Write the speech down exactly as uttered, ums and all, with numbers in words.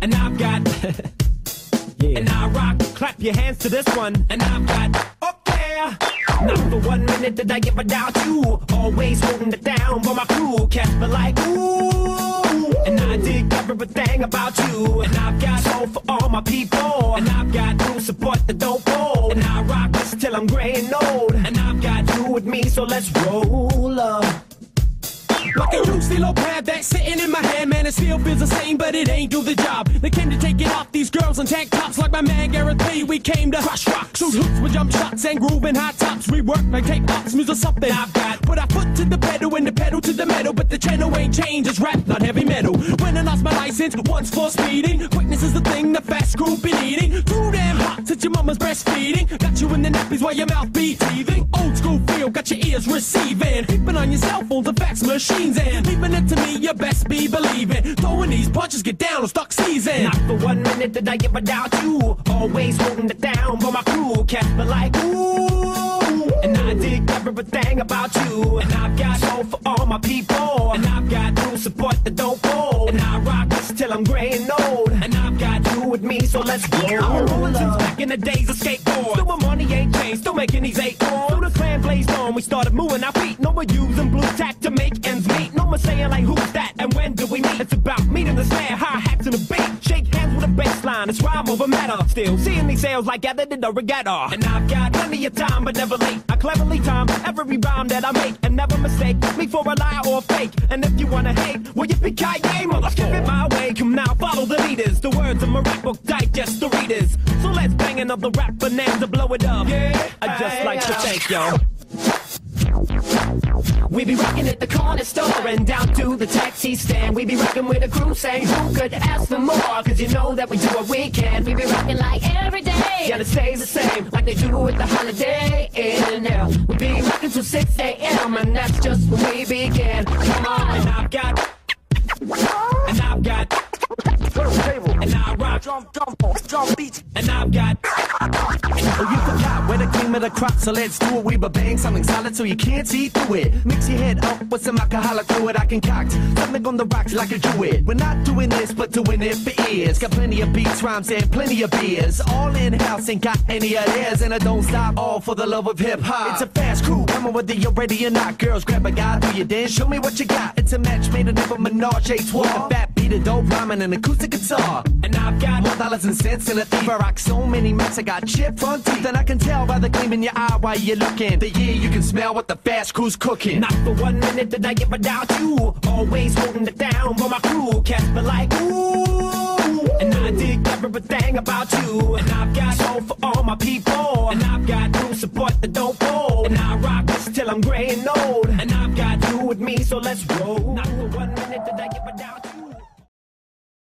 and I've got, yeah. And I rock, clap your hands to this one, and I've got, up there, not for one minute did I ever doubt you, always holding it down for my crew, cats be like, ooh, and I dig everything about you, and I've got hope for all my people, and I've got new support that don't fold, and I rock this till I'm gray and old, and I've got you with me, so let's roll up. Like a loose little pad that's sitting in my hand, man, it still feels the same, but it ain't do the job. They came to take it off these girls and tank tops, like my man Gareth Lee. We came to crush rocks, shoot hoops with jump shots and grooving high tops. We work like tape box music, something I've got. Put our foot to the pedal and the pedal to the metal, but the channel ain't changed. It's rap, not heavy metal. When I lost my license once for speeding, quickness is the thing the fast crew been eating. Too damn hot since your mama's breastfeeding, got you in the nappies while your mouth be teething. Old school feel, got your ears receiving, peeping on your cell phones, the fax machine. And leaving it to me, you best be believing. Throwing these punches, get down, I'm stuck season. Not for one minute did I ever doubt you. Always holding it down for my crew. Cats be like, ooh. And I dig everything about you. And I've got hope for all my people. And I've got new support that don't fold. And I rock this till I'm gray and old. And I've got you with me, so let's go. I'm rolling since back in the days of skateboard. Still my money ain't changed, still making these eight corns. So the clan blazed on, we started moving our feet. No more using blue tack to make ends meet. No more saying like who's that and when do we meet. It's about meeting the slam, hi-hats and the beat. Shake hands with a bass line, it's rhyme over matter. Still seeing these sales like gathered in a regatta. And I've got plenty of time but never late. I cleverly time every rhyme that I make. And never mistake me for a lie or a fake. And if you wanna hate, well you pick high game. Well, let's give it my way, come now follow the leaders. The words of my rap book digest the readers. So let's bang another rap bonanza, blow it up. Yeah, I'd just like to thank y'all. We be rockin' at the corner store and down to the taxi stand. We be rockin' with a crew saying who could ask for more, cause you know that we do what we can. We be rockin' like every day, yeah, it stays the same, like they do at the Holiday Inn. We be rockin' till six A M and that's just when we begin. Come on, and I've got, and I've got, and I rock drum, drum, drum beats, and I've got. Oh, you forgot where the cream of the crop, so let's do it. We be bang something solid so you can't see through it. Mix your head up with some alcoholic fluid. I concoct something on the rocks like a druid. We're not doing this, but doing it for ears. Got plenty of beats, rhymes, and plenty of beers. All in house, ain't got any of theirs, and I don't stop. All for the love of hip hop. It's a fast crew, coming whether you're ready or not. Girls, grab a guy, do your dance, show me what you got. It's a match made of a menage a trois. The fat beat, a dope rhyming, and acoustic guitar. And I've got more dollars and cents in a thief. I rock so many max, I got chip front teeth. And I can tell by the gleam in your eye while you're looking. The year you can smell what the fast crew's cooking. Not for one minute did I ever doubt you. Always holding it down for my crew. Cats be like, ooh. And I dig everything about you. And I've got hope for all my people. And I've got new support that don't fold. And I rock this till I'm gray and old. And I've got you with me, so let's roll. Not for one minute did I ever doubt you.